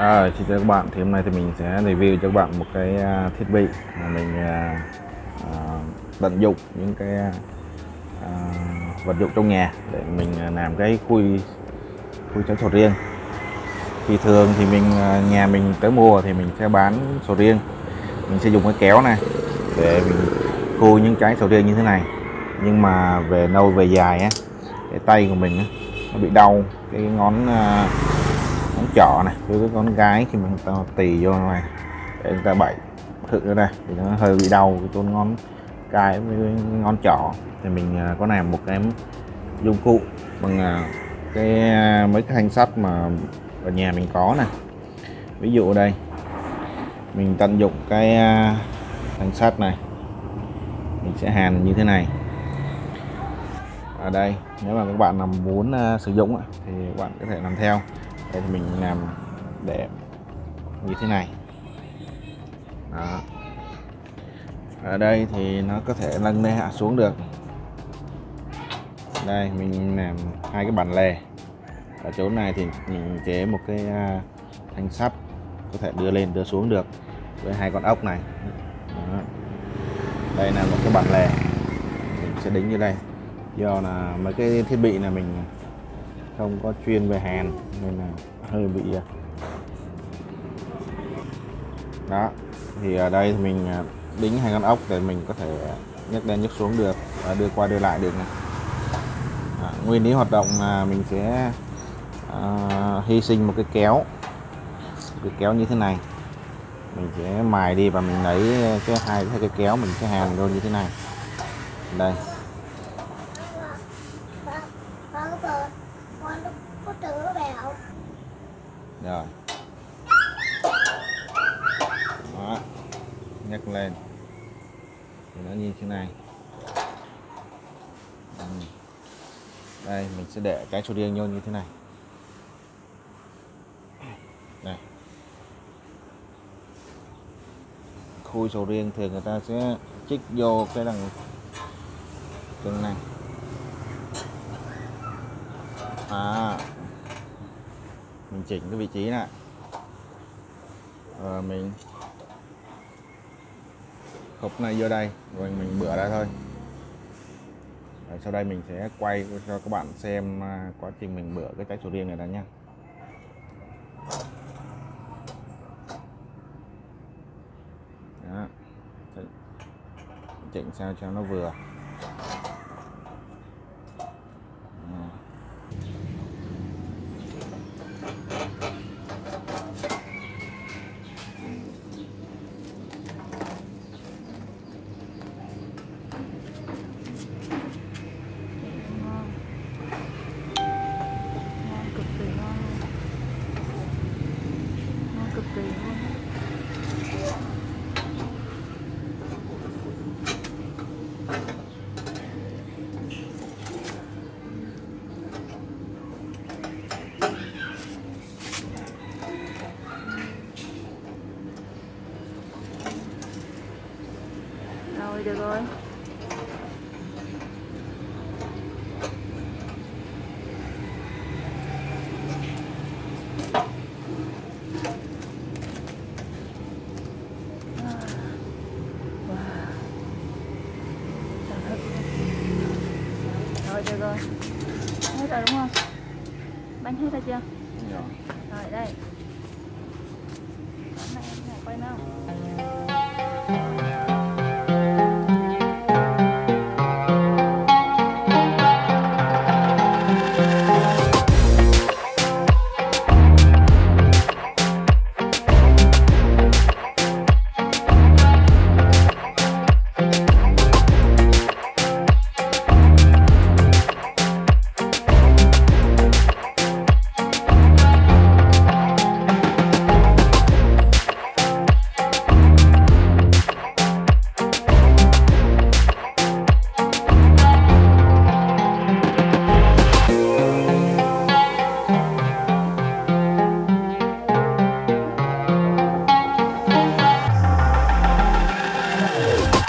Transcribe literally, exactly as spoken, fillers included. À, xin chào các bạn, thì hôm nay thì mình sẽ review cho các bạn một cái thiết bị mà mình à, à, tận dụng những cái à, vật dụng trong nhà để mình làm cái khui khui trái sầu riêng. Thì thường thì mình nhà mình tới mùa thì mình sẽ bán sầu riêng, mình sẽ dùng cái kéo này để mình khui những trái sầu riêng như thế này. Nhưng mà về nâu về dài á, cái tay của mình á, nó bị đau cái ngón à, con trỏ này với con gái khi mình ta tì vô này để người ta bậy thử nữa này thì nó hơi bị đau cái tôn ngón cái với ngón trỏ. Thì mình có làm một cái dụng cụ bằng cái mấy cái thanh sắt mà ở nhà mình có này. Ví dụ đây mình tận dụng cái thanh sắt này, mình sẽ hàn như thế này. Ở đây nếu mà các bạn nào muốn sử dụng thì các bạn có thể làm theo. Đây thì mình làm để như thế này. Đó. Ở đây thì nó có thể nâng lên hạ xuống được. Đây mình làm hai cái bàn lề. Ở chỗ này thì mình chế một cái thanh sắt có thể đưa lên đưa xuống được với hai con ốc này. Đó. Đây là một cái bàn lề, mình sẽ đính như đây. Do là mấy cái thiết bị này mình không có chuyên về hàn nên là hơi bị đó. Thì ở đây thì mình đính hai con ốc để mình có thể nhấc lên nhấc xuống được và đưa qua đưa lại được này. À, nguyên lý hoạt động là mình sẽ à, hy sinh một cái kéo một cái kéo như thế này, mình sẽ mài đi và mình lấy cái hai cái, cái kéo mình sẽ hàn luôn như thế này. Đây rồi. Đó. Nhắc lên thì nó như thế này. Ừ. Đây mình sẽ để cái sầu riêng vô như thế này. Đây. Khui sầu riêng thường người ta sẽ chích vô cái đằng chân này. À, mình chỉnh cái vị trí này rồi mình khớp này vô đây rồi mình bữa ra thôi. Rồi sau đây mình sẽ quay cho các bạn xem quá trình mình bữa cái trái sầu riêng này đã nha. Đó. Chỉnh sao cho nó vừa. Rồi được rồi. Được rồi, hết rồi đúng không? Bánh hết rồi chưa? Rồi. Rồi đây. Bánh này em quay nào. Oh,